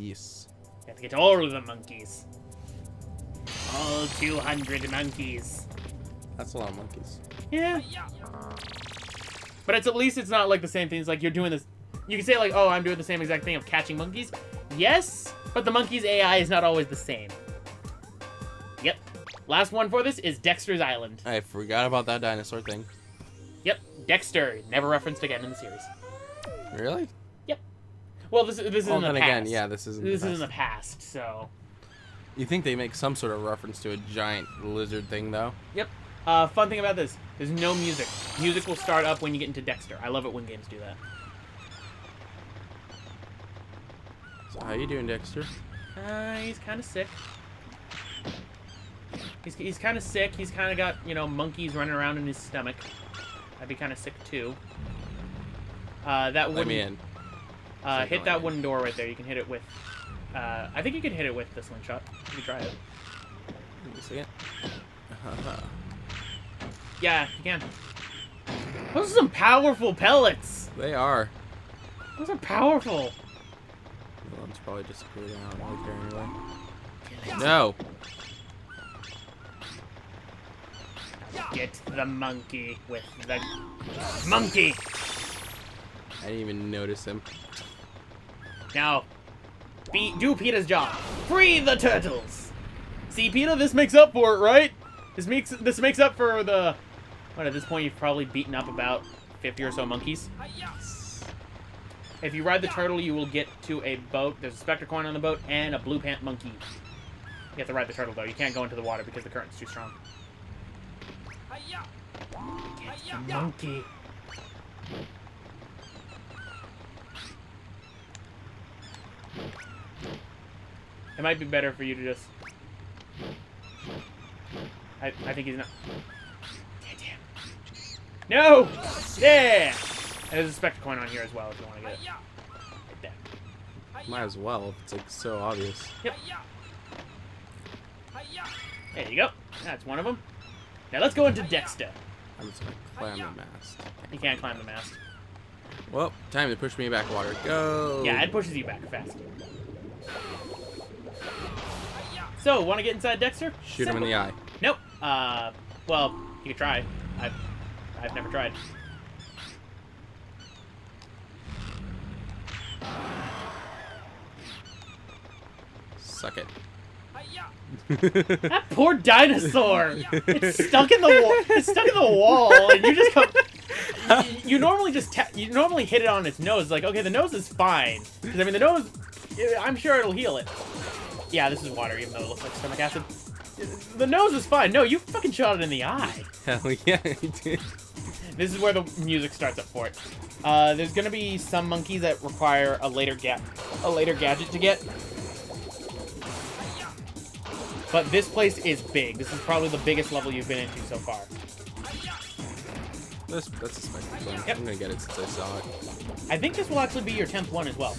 Yes. You have to get all the monkeys. All 200 monkeys. That's a lot of monkeys. Yeah. But it's at least it's not like the same thing. It's like you're doing this. You can say like, oh, I'm doing the same exact thing of catching monkeys. Yes, but the monkey's AI is not always the same. Yep. Last one for this is Dexter's Island. I forgot about that dinosaur thing. Yep. Dexter, never referenced again in the series. Really? Yep. Well, this is in the past. Again, yeah, this is in the past, so. You think they make some sort of reference to a giant lizard thing, though? Yep. Fun thing about this, there's no music. Music will start up when you get into Dexter. I love it when games do that. So how you doing, Dexter? He's kind of sick. He's kind of sick. He's kind of got, you know, monkeys running around in his stomach. I'd be kind of sick, too. Hit that wooden door right there. You can hit it with... I think you can hit it with the slingshot. You can try it. Let me see it. Yeah, you can. Those are some powerful pellets. They are. Those are powerful. The one's probably just screwed out right there anyway. No. Get the monkey with the monkey. I didn't even notice him. Now, do PETA's job. Free the turtles. See, PETA, this makes up for it, right? This makes up for the. What, at this point, you've probably beaten up about 50 or so monkeys. If you ride the turtle, you will get to a boat. There's a specter coin on the boat and a blue pant monkey. You have to ride the turtle, though. You can't go into the water because the current's too strong. Get the monkey. It might be better for you to just... I think he's not... Goddamn. No! Yeah! And there's a spectre coin on here as well if you want to get it. Right there. Might as well, if it's like so obvious. Yep. There you go. That's one of them. Now let's go into Dexter. I'm just going to climb the mast. You can't climb the mast. Well, time to push me back, water. Go! Yeah, it pushes you back fast. So, want to get inside Dexter? Shoot him in the eye. Nope. Well, you can try. I've never tried. Suck it. That poor dinosaur. It's stuck in the wall. It's stuck in the wall, and you just come. You normally just you normally hit it on its nose. Like, okay, the nose is fine. Because I mean, the nose. I'm sure it'll heal it. Yeah, this is water, even though it looks like stomach acid. The nose is fine. No, you fucking shot it in the eye. Hell yeah, I did. This is where the music starts up for it. There's gonna be some monkeys that require a later gadget to get. But this place is big. This is probably the biggest level you've been into so far. That's a spectacle. Yep. I'm gonna get it since I saw it. I think this will actually be your 10th one as well.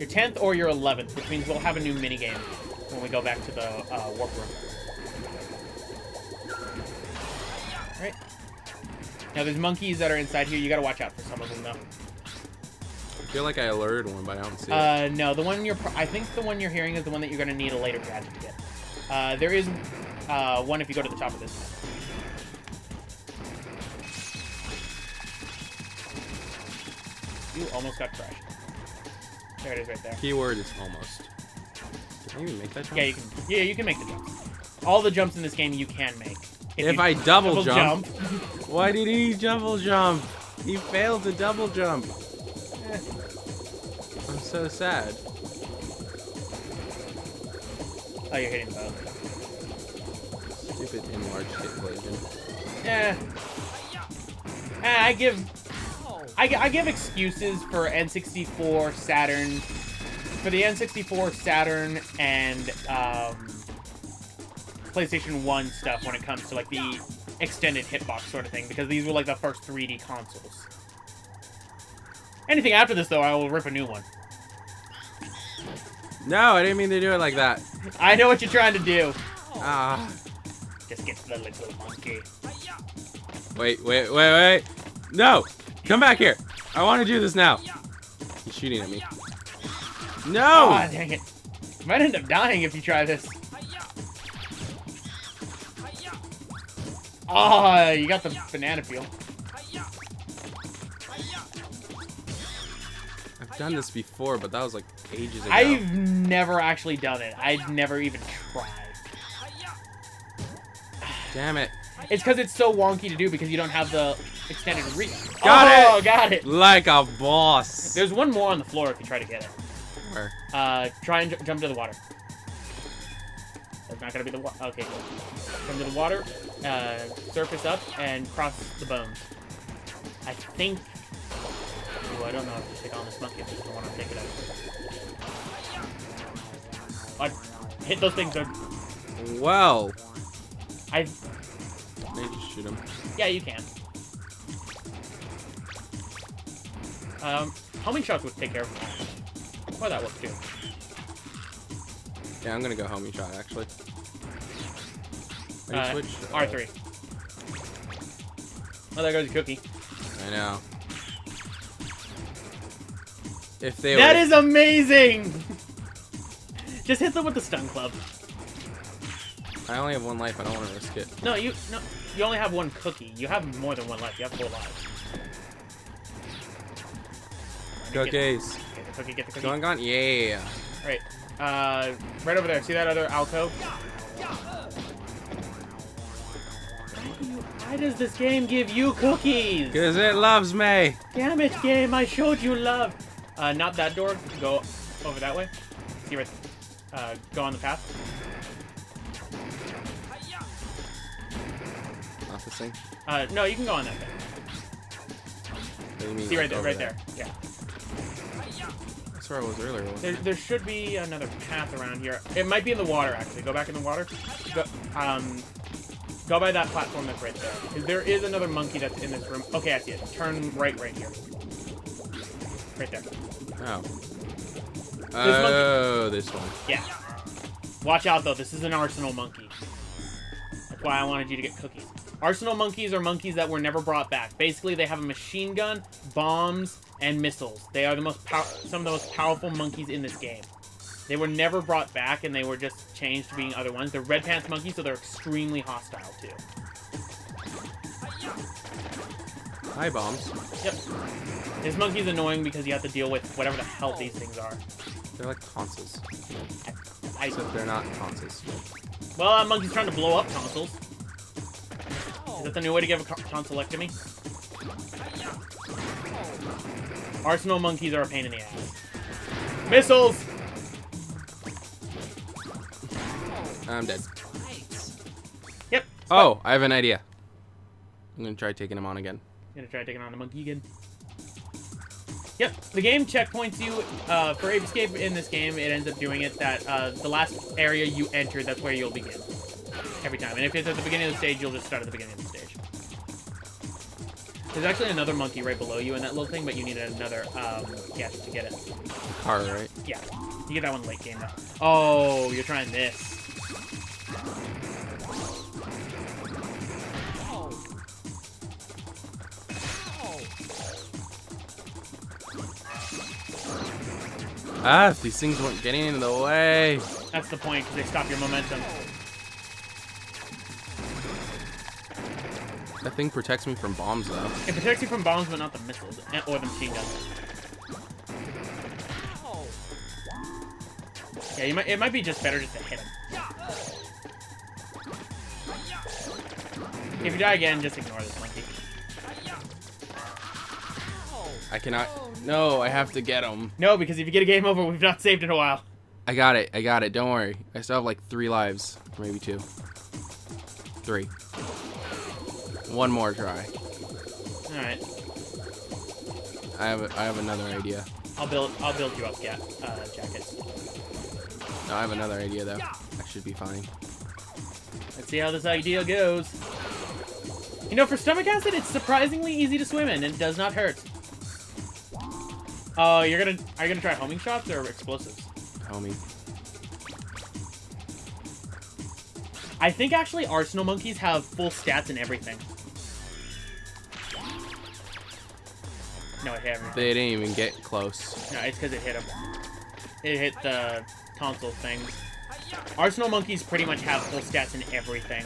Your 10th or your 11th, which means we'll have a new minigame when we go back to the warp room. Alright. Now, there's monkeys that are inside here. You gotta watch out for some of them, though. I feel like I alerted one, but I don't see it. No, the one I think the one you're hearing is the one that you're gonna need a later gadget to get. There is one if you go to the top of this. You almost got crushed. There it is right there. Keyword is almost. Did I even make that jump? Yeah, you can make the jump. All the jumps in this game you can make. If I double jump. Why did he double jump? He failed to double jump. I'm so sad. Oh, you're hitting both. Stupid enlarged hit collision. Yeah. I give excuses for N64, Saturn, for the N64, Saturn, and PlayStation 1 stuff when it comes to like the extended hitbox sort of thing, because these were like the first 3D consoles. Anything after this, though, I will rip a new one. No, I didn't mean to do it like that. I know what you're trying to do. Just get the little monkey. Wait. No! Come back here! I want to do this now. He's shooting at me. No! Ah, oh, dang it. You might end up dying if you try this. Ah, oh, you got the banana peel. I've done this before, but that was like ages ago. I've never actually done it. I've never even tried. Damn it. It's because it's so wonky to do because you don't have the extended reach. Got it! Like a boss. There's one more on the floor if you try to get it. Where? Try and jump to the water. It's not going to be the water. Okay. Come to the water, surface up, and cross the bones. I think... Ooh, I don't know if to take on this monkey. I just don't want to take it out. I hit those things. Wow. I just shoot him. Yeah, you can. Homing shots would take care of him. Or that works too. Yeah, I'm gonna go homing shot actually. Switch? R3. Oh, there goes the cookie. I know. If they that is amazing. Just hit them with the stun club. I only have one life. I don't want to risk it. No, you only have one cookie. You have more than one life. You have 4 lives. Cookies. Get the cookie. Get the cookie. Going on. Yeah. All right. Right over there. See that other alcove? Why does this game give you cookies? Cause it loves me. Damn it, game! I showed you love. Not that door. Go over that way. See right. Go on the path. Thing. No, you can go on that thing. See right there, right there. Yeah. That's where I was earlier. There should be another path around here. It might be in the water, actually. Go back in the water. Go by that platform that's right there. Because there is another monkey that's in this room. Okay, I see it. Turn right here. Right there. Oh. Oh, this one. Yeah. Watch out, though. This is an arsenal monkey. That's why I wanted you to get cookies. Arsenal monkeys are monkeys that were never brought back. Basically, they have a machine gun, bombs, and missiles. They are the most some of the most powerful monkeys in this game. They were never brought back, and they were just changed to being other ones. They're red pants monkeys, so they're extremely hostile, too. Hi, bombs. Yep. This monkey's annoying because you have to deal with whatever the hell these things are. They're like tonsils. Except they're not tonsils. Well, that monkey's trying to blow up tonsils. Is that the new way to give a tonsillectomy? Arsenal monkeys are a pain in the ass. Missiles! I'm dead. Yep. Oh, I have an idea. I'm going to try taking him on again. You're going to try taking on the monkey again? Yep. The game checkpoints you for Ape Escape in this game. It ends up doing it that the last area you enter, that's where you'll begin. Every time. And if it's at the beginning of the stage, you'll just start at the beginning of the stage. There's actually another monkey right below you in that little thing, but you need another guest to get it. Car, right? Yeah. You get that one late game, though. Oh, you're trying this. Ah, if these things weren't getting in the way. That's the point, because they stop your momentum. That thing protects me from bombs, though. It protects you from bombs, but not the missiles or the machine guns. Yeah, you might. It might be just better just to hit him. If you die again, just ignore this monkey. I cannot. No, I have to get him. No, because if you get a game over, we've not saved in a while. I got it. I got it. Don't worry. I still have like 3 lives, maybe 2. 3. 1 more try. All right. I have another idea. I'll build you up, jackets. No, I have another idea though. That should be fine. Let's see how this idea goes. You know, for stomach acid, it's surprisingly easy to swim in and does not hurt. Oh, are you gonna try homing shots or explosives? Homing. I think actually arsenal monkeys have full stats and everything. No, it hit everything. They didn't even get close. No, it's because it hit him. it hit the console things. Arsenal monkeys pretty much have full stats in everything.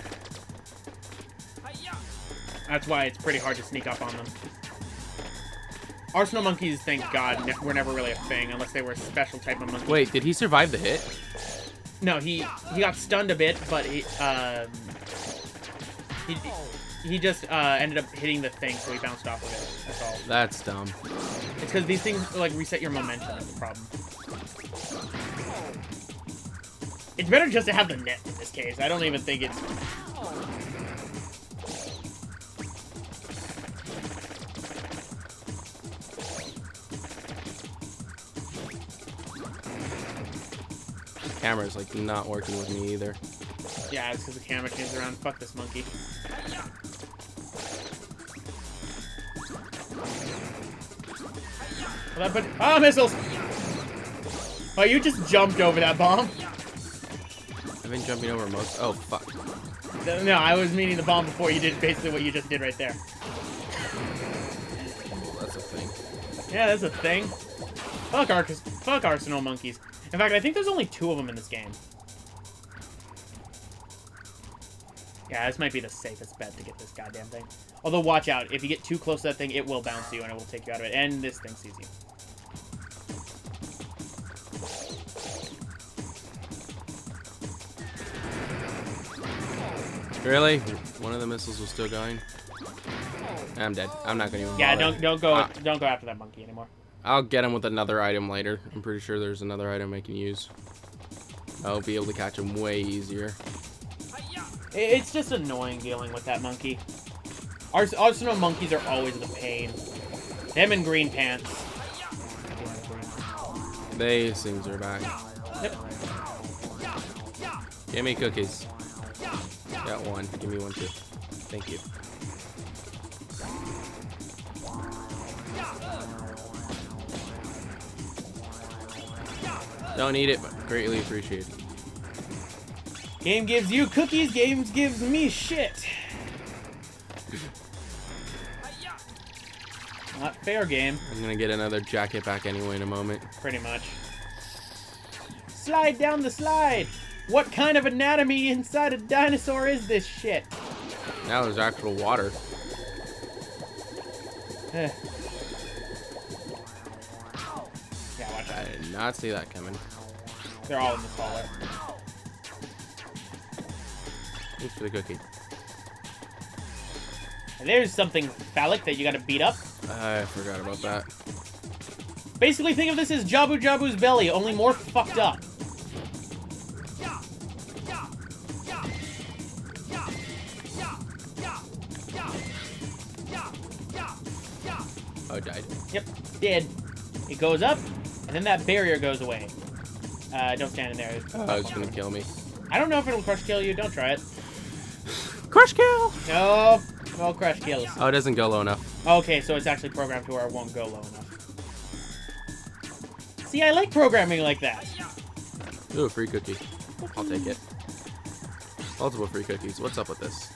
That's why it's pretty hard to sneak up on them. Arsenal monkeys, thank God, were never really a thing unless they were a special type of monkey. Wait, did he survive the hit? No, he got stunned a bit, but he just ended up hitting the thing, so he bounced off of it. That's all. That's dumb. It's because these things like reset your momentum. That's the problem. It's better just to have the net in this case. I don't even think it's. Camera's like not working with me either. Yeah, it's because the camera turns around. Fuck this monkey. Well, that put missiles! Oh, you just jumped over that bomb. I've been jumping over most. Oh fuck. No, I was meaning the bomb before you did basically what you just did right there. Well, that's a thing. Yeah, that's a thing. Fuck fuck arsenal monkeys. In fact, I think there's only 2 of them in this game. Yeah, this might be the safest bet to get this goddamn thing. Although, watch out. If you get too close to that thing, it will bounce you and it will take you out of it. And this thing sees you. Really? One of the missiles was still going? I'm dead. I'm not going to even bother. Yeah, don't go after that monkey anymore. I'll get him with another item later. I'm pretty sure there's another item I can use. I'll be able to catch him way easier. It's just annoying dealing with that monkey. Arsenal monkeys are always the pain. Them in green pants. These things are back. Yep. Give me cookies. Got one. Give me one too. Thank you. Don't eat it, but greatly appreciated. Game gives you cookies, games gives me shit. Not fair, game. I'm gonna get another jacket back anyway in a moment. Pretty much. Slide down the slide! What kind of anatomy inside a dinosaur is this shit? Now there's actual water. Yeah, watch out. I did not see that coming. They're all in the collar. Thanks for the cookie. And there's something phallic that you gotta beat up. I forgot about that. Basically, think of this as Jabu Jabu's belly, only more fucked up. Oh, it died. Yep, dead. It goes up, and then that barrier goes away. Don't stand in there. Oh, it's gonna kill me. I don't know if it'll crush kill you. Don't try it. Crush kill! No, no crush kills. Oh, it doesn't go low enough. Okay, so it's actually programmed to where it won't go low enough. See, I like programming like that. Ooh, free cookie. I'll take it. Multiple free cookies. What's up with this?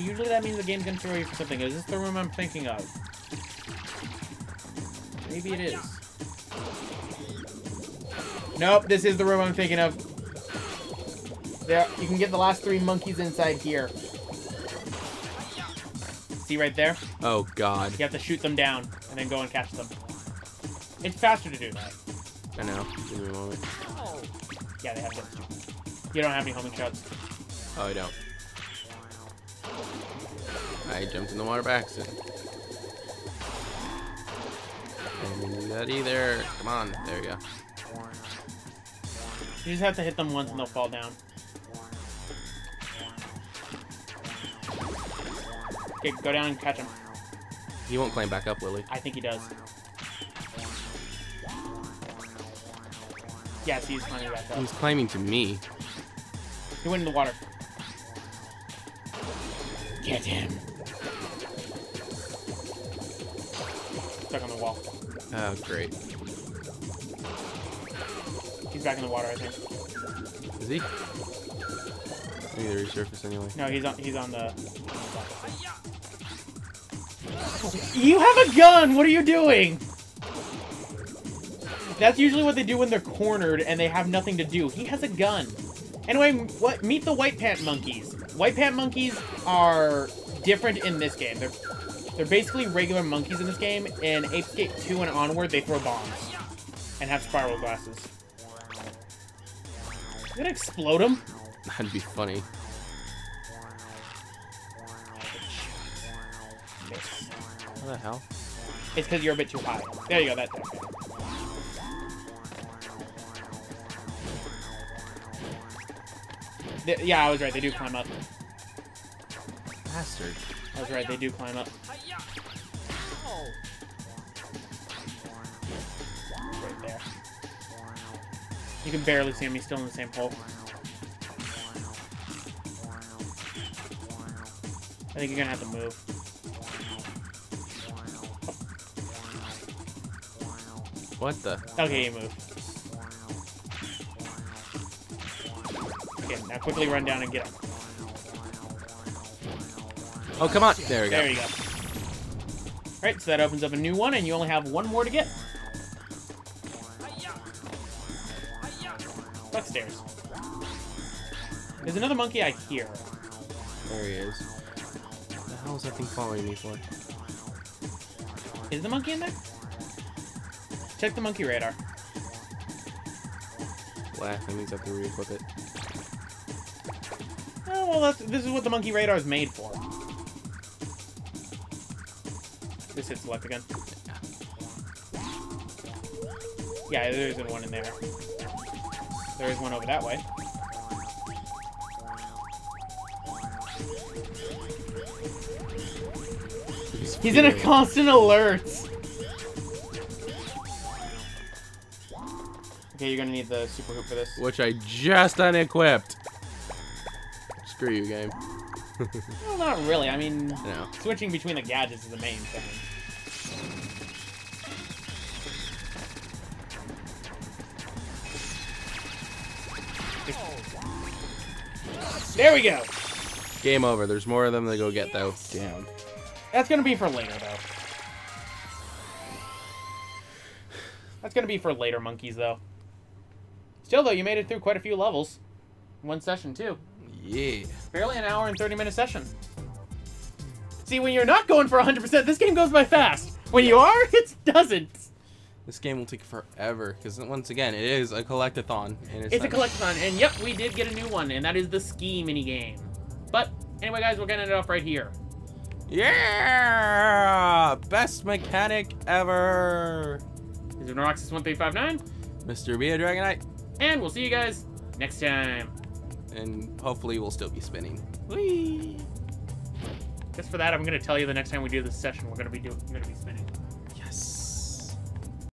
Usually that means the game's gonna throw you for something. Is this the room I'm thinking of? Maybe it is. Nope, this is the room I'm thinking of. There, you can get the last 3 monkeys inside here. See right there? Oh, God. You have to shoot them down and then go and catch them. It's faster to do that. I know. Give me a moment. Yeah, they have those too. You don't have any homing shots. Oh, I don't. I jumped in the water by accident. I didn't do that either. Come on. There you go. You just have to hit them once and they'll fall down. Okay, go down and catch him. He won't climb back up, will he? I think he does. Yes, he's climbing back up. He's climbing to me. He went in the water. Get him. Stuck on the wall. Oh, great. He's back in the water, I think. Is he? I need to resurface anyway. No, he's on the... You have a gun! What are you doing? That's usually what they do when they're cornered and they have nothing to do. He has a gun. Anyway, what? Meet the White Pant Monkeys. White Pant Monkeys are different in this game. They're basically regular monkeys in this game. In Ape Escape 2 and onward, they throw bombs and have spiral glasses. Is it gonna explode them? That'd be funny. What the hell? It's because you're a bit too high. There you go, that's it. Yeah, I was right, they do climb up. Bastard. I was right, they do climb up. Right there. You can barely see him, he's still in the same hole. I think you're gonna have to move. What the? Okay, you move. Okay, now quickly run down and get him. Oh, come on. There we go. There you go. Alright, so that opens up a new one, and you only have one more to get. Fuck stairs. There's another monkey I hear. There he is. What the hell is that thing following me for? Is the monkey in there? Check the monkey radar. Laugh, that means I have to re-equip it. Oh, well, this is what the monkey radar is made for. This hits left again. Yeah, there isn't one in there. There is one over that way. He's in a constant alert! Okay, you're gonna need the super hoop for this. Which I just unequipped. Screw you, game. Well, not really. I mean, no. Switching between the gadgets is the main thing. There we go. Game over. There's more of them to go get, though. Damn. That's gonna be for later, though. That's gonna be for later, monkeys, though. Still, though, you made it through quite a few levels. One session, too. Yeah. Barely an hour and 30-minute session. See, when you're not going for 100%, this game goes by fast. When you are, it doesn't. This game will take forever, because once again, it is a collectathon. And it's a collectathon, and yep, we did get a new one, and that is the ski minigame. But, anyway, guys, we're gonna end it off right here. Yeah! Best mechanic ever! This has been Roxas1359. Mr. MRBaDragonite. And we'll see you guys next time. And hopefully we'll still be spinning. Whee! Just for that, I'm gonna tell you the next time we do this session, we're gonna be spinning.